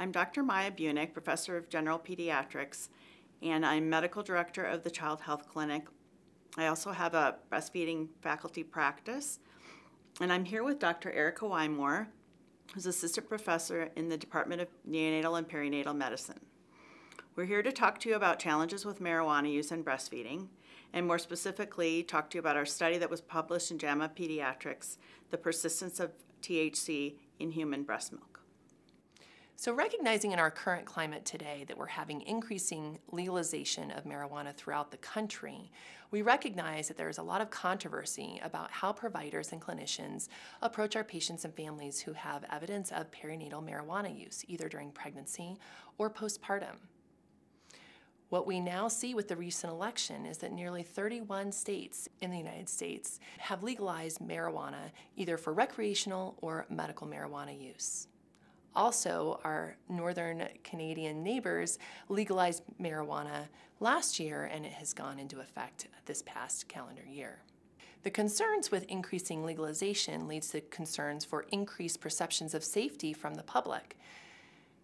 I'm Dr. Maya Bunick, Professor of General Pediatrics, and I'm Medical Director of the Child Health Clinic. I also have a breastfeeding faculty practice, and I'm here with Dr. Erica Wymore, who's Assistant Professor in the Department of Neonatal and Perinatal Medicine. We're here to talk to you about challenges with marijuana use and breastfeeding, and more specifically talk to you about our study that was published in JAMA Pediatrics, the persistence of THC in human breast milk. So recognizing in our current climate today that we're having increasing legalization of marijuana throughout the country, we recognize that there is a lot of controversy about how providers and clinicians approach our patients and families who have evidence of perinatal marijuana use, either during pregnancy or postpartum. What we now see with the recent election is that nearly 31 states in the United States have legalized marijuana, either for recreational or medical marijuana use. Also, our northern Canadian neighbors legalized marijuana last year, and it has gone into effect this past calendar year. The concerns with increasing legalization leads to concerns for increased perceptions of safety from the public.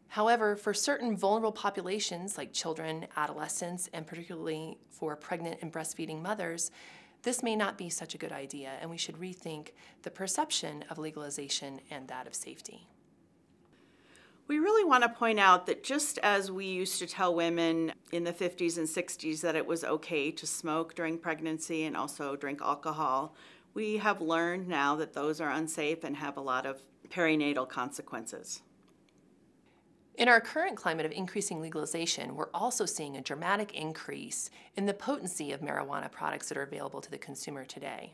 However, for certain vulnerable populations like children, adolescents, and particularly for pregnant and breastfeeding mothers, this may not be such a good idea, and we should rethink the perception of legalization and that of safety. We really want to point out that just as we used to tell women in the 50s and 60s that it was okay to smoke during pregnancy and also drink alcohol, we have learned now that those are unsafe and have a lot of perinatal consequences. In our current climate of increasing legalization, we're also seeing a dramatic increase in the potency of marijuana products that are available to the consumer today.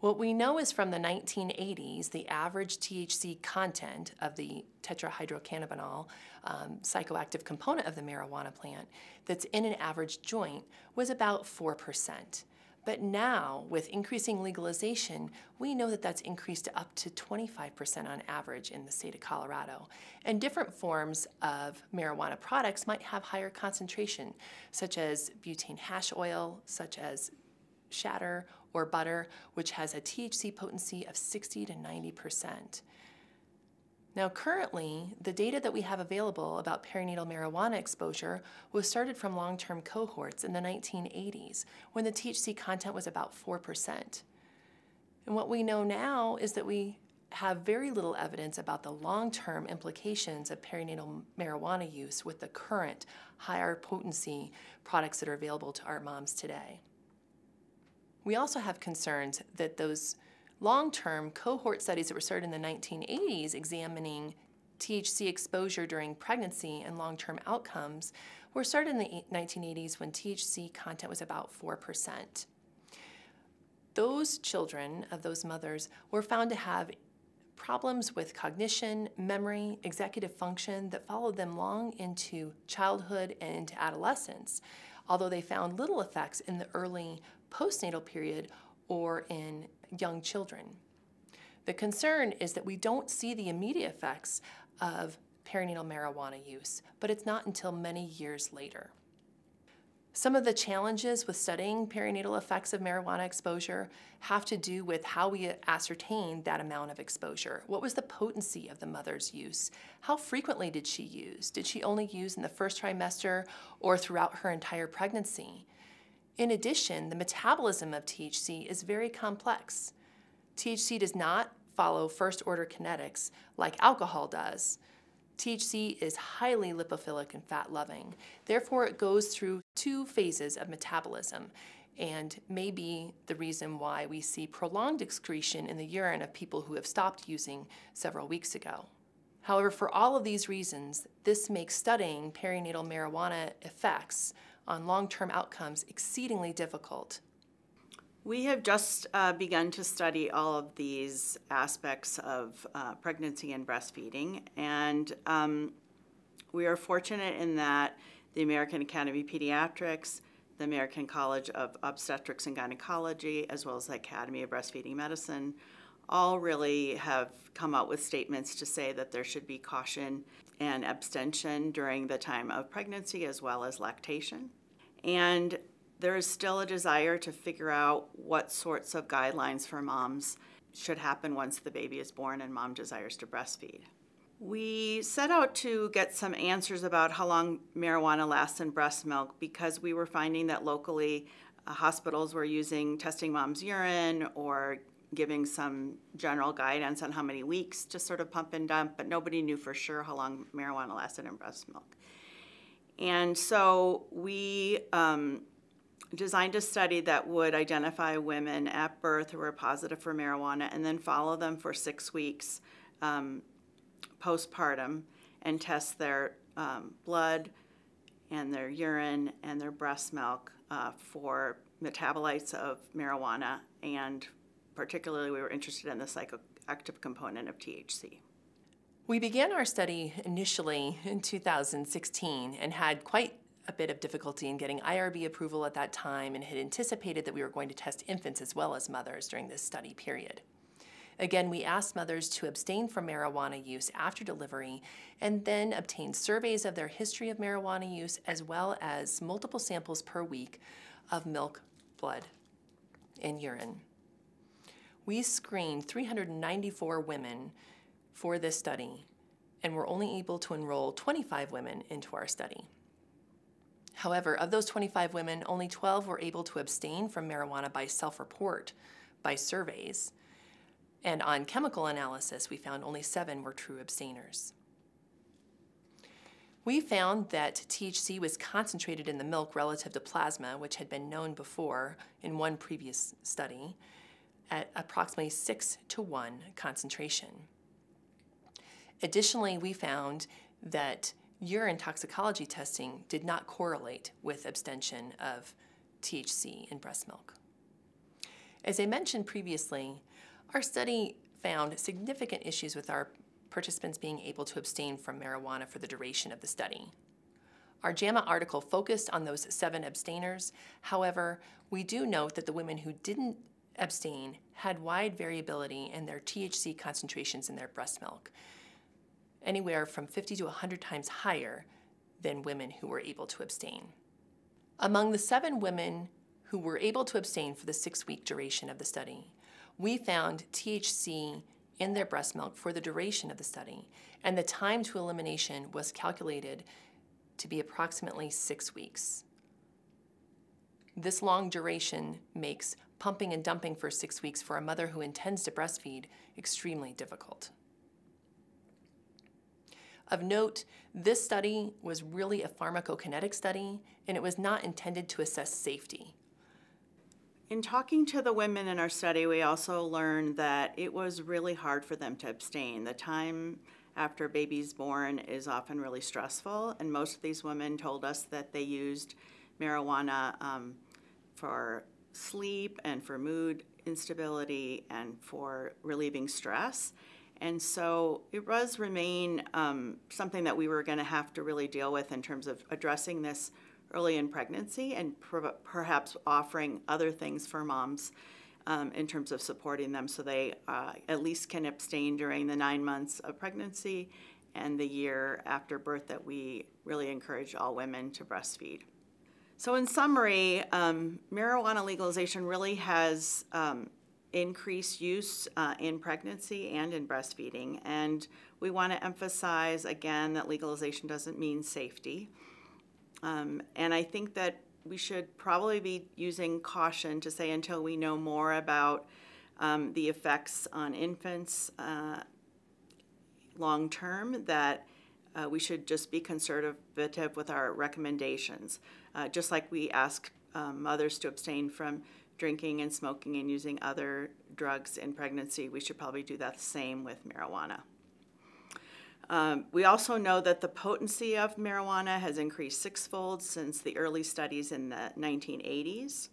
What we know is from the 1980s, the average THC content of the tetrahydrocannabinol psychoactive component of the marijuana plant that's in an average joint was about 4%. But now, with increasing legalization, we know that that's increased to up to 25% on average in the state of Colorado. And different forms of marijuana products might have higher concentration, such as butane hash oil, such as shatter or butter, which has a THC potency of 60 to 90%. Now currently, the data that we have available about perinatal marijuana exposure was started from long-term cohorts in the 1980s, when the THC content was about 4%. And what we know now is that we have very little evidence about the long-term implications of perinatal marijuana use with the current higher potency products that are available to our moms today. We also have concerns that those long-term cohort studies that were started in the 1980s examining THC exposure during pregnancy and long-term outcomes were started in the 1980s when THC content was about 4%. Those children of those mothers were found to have problems with cognition, memory, executive function that followed them long into childhood and into adolescence, although they found little effects in the early postnatal period or in young children. The concern is that we don't see the immediate effects of perinatal marijuana use, but it's not until many years later. Some of the challenges with studying perinatal effects of marijuana exposure have to do with how we ascertained that amount of exposure. What was the potency of the mother's use? How frequently did she use? Did she only use in the first trimester or throughout her entire pregnancy? In addition, the metabolism of THC is very complex. THC does not follow first-order kinetics like alcohol does. THC is highly lipophilic and fat-loving. Therefore, it goes through two phases of metabolism and may be the reason why we see prolonged excretion in the urine of people who have stopped using several weeks ago. However, for all of these reasons, this makes studying perinatal marijuana effects on long-term outcomes exceedingly difficult. We have just begun to study all of these aspects of pregnancy and breastfeeding, and we are fortunate in that the American Academy of Pediatrics, the American College of Obstetrics and Gynecology, as well as the Academy of Breastfeeding Medicine, all really have come out with statements to say that there should be caution and abstention during the time of pregnancy as well as lactation. And there is still a desire to figure out what sorts of guidelines for moms should happen once the baby is born and mom desires to breastfeed. We set out to get some answers about how long marijuana lasts in breast milk because we were finding that locally hospitals were using testing mom's urine or giving some general guidance on how many weeks to sort of pump and dump, but nobody knew for sure how long marijuana lasted in breast milk. And so we designed a study that would identify women at birth who were positive for marijuana and then follow them for 6 weeks postpartum and test their blood and their urine and their breast milk for metabolites of marijuana, and particularly we were interested in the psychoactive component of THC. We began our study initially in 2016 and had quite a bit of difficulty in getting IRB approval at that time and had anticipated that we were going to test infants as well as mothers during this study period. Again, we asked mothers to abstain from marijuana use after delivery and then obtain surveys of their history of marijuana use as well as multiple samples per week of milk, blood, and urine. We screened 394 women for this study and were only able to enroll 25 women into our study. However, of those 25 women, only 12 were able to abstain from marijuana by self-report, by surveys. And on chemical analysis, we found only 7 were true abstainers. We found that THC was concentrated in the milk relative to plasma, which had been known before in one previous study, at approximately 6-to-1 concentration. Additionally, we found that urine toxicology testing did not correlate with abstention of THC in breast milk. As I mentioned previously, our study found significant issues with our participants being able to abstain from marijuana for the duration of the study. Our JAMA article focused on those 7 abstainers. However, we do note that the women who didn't abstain had wide variability in their THC concentrations in their breast milk, anywhere from 50 to 100 times higher than women who were able to abstain. Among the 7 women who were able to abstain for the 6-week duration of the study, we found THC in their breast milk for the duration of the study, and the time to elimination was calculated to be approximately 6 weeks. This long duration makes pumping and dumping for 6 weeks for a mother who intends to breastfeed extremely difficult. Of note, this study was really a pharmacokinetic study, and it was not intended to assess safety. In talking to the women in our study, we also learned that it was really hard for them to abstain. The time after a baby's born is often really stressful, and most of these women told us that they used marijuana for sleep and for mood instability and for relieving stress. And so it does remain something that we were going to have to really deal with in terms of addressing this early in pregnancy and perhaps offering other things for moms in terms of supporting them so they at least can abstain during the 9 months of pregnancy and the year after birth that we really encourage all women to breastfeed. So in summary, marijuana legalization really has increased use in pregnancy and in breastfeeding, and we want to emphasize again that legalization doesn't mean safety. And I think that we should probably be using caution to say until we know more about the effects on infants long term that we should just be conservative with our recommendations. Just like we ask mothers to abstain from drinking and smoking and using other drugs in pregnancy, we should probably do that same with marijuana. We also know that the potency of marijuana has increased 6-fold since the early studies in the 1980s.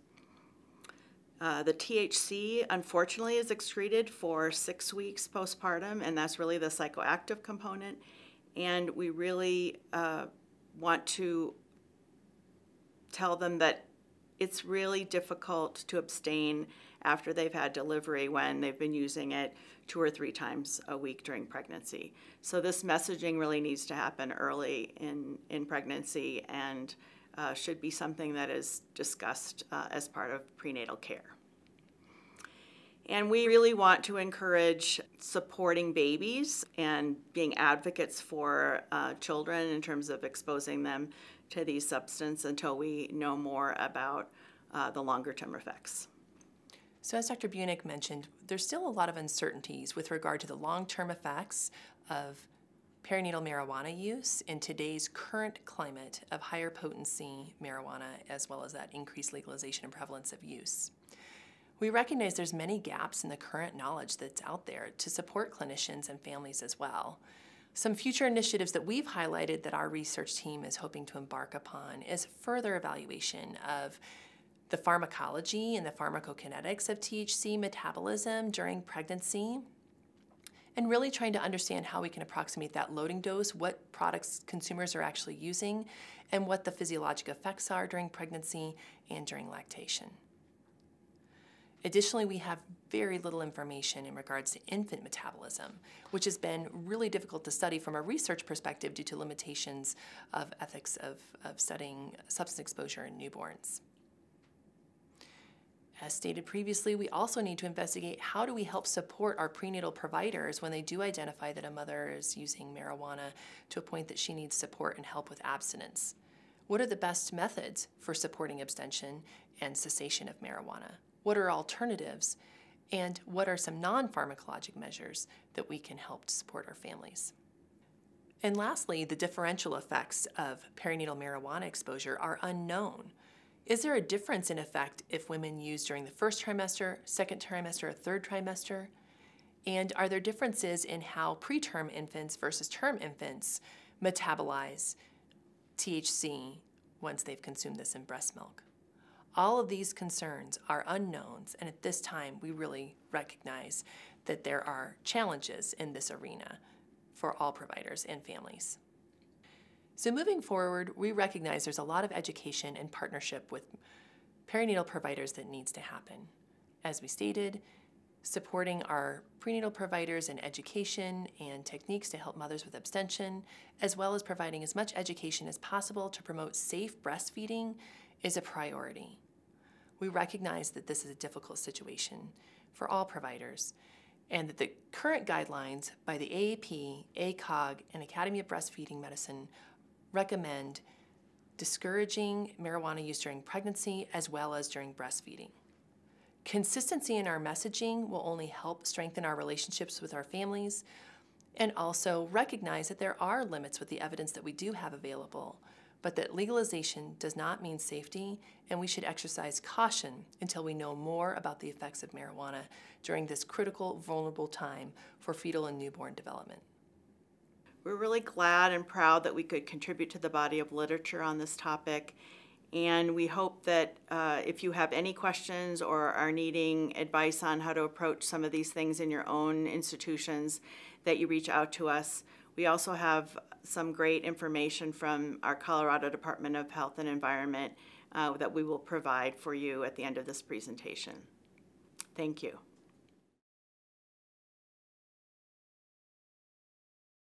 The THC, unfortunately, is excreted for 6 weeks postpartum, and that's really the psychoactive component. And we really want to tell them that it's really difficult to abstain after they've had delivery when they've been using it 2 or 3 times a week during pregnancy. So this messaging really needs to happen early in pregnancy and should be something that is discussed as part of prenatal care. And we really want to encourage supporting babies and being advocates for children in terms of exposing them to these substances until we know more about the longer-term effects. So as Dr. Bunick mentioned, there's still a lot of uncertainties with regard to the long-term effects of perinatal marijuana use in today's current climate of higher potency marijuana, as well as that increased legalization and prevalence of use. We recognize there's many gaps in the current knowledge that's out there to support clinicians and families as well. Some future initiatives that we've highlighted that our research team is hoping to embark upon is further evaluation of the pharmacology and the pharmacokinetics of THC metabolism during pregnancy, and really trying to understand how we can approximate that loading dose, what products consumers are actually using, and what the physiologic effects are during pregnancy and during lactation. Additionally, we have very little information in regards to infant metabolism, which has been really difficult to study from a research perspective due to limitations of ethics of studying substance exposure in newborns. As stated previously, we also need to investigate how do we help support our prenatal providers when they do identify that a mother is using marijuana to a point that she needs support and help with abstinence. What are the best methods for supporting abstention and cessation of marijuana? What are alternatives? And what are some non-pharmacologic measures that we can help to support our families? And lastly, the differential effects of perinatal marijuana exposure are unknown. Is there a difference in effect if women use during the first trimester, second trimester, or third trimester? And are there differences in how preterm infants versus term infants metabolize THC once they've consumed this in breast milk? All of these concerns are unknowns, and at this time, we really recognize that there are challenges in this arena for all providers and families. So moving forward, we recognize there's a lot of education and partnership with perinatal providers that needs to happen. As we stated, supporting our prenatal providers in education and techniques to help mothers with abstention, as well as providing as much education as possible to promote safe breastfeeding is a priority. We recognize that this is a difficult situation for all providers, and that the current guidelines by the AAP, ACOG, and Academy of Breastfeeding Medicine recommend discouraging marijuana use during pregnancy as well as during breastfeeding. Consistency in our messaging will only help strengthen our relationships with our families, and also recognize that there are limits with the evidence that we do have available, but that legalization does not mean safety, and we should exercise caution until we know more about the effects of marijuana during this critical, vulnerable time for fetal and newborn development. We're really glad and proud that we could contribute to the body of literature on this topic, and we hope that if you have any questions or are needing advice on how to approach some of these things in your own institutions, that you reach out to us. We also have some great information from our Colorado Department of Health and Environment that we will provide for you at the end of this presentation. Thank you.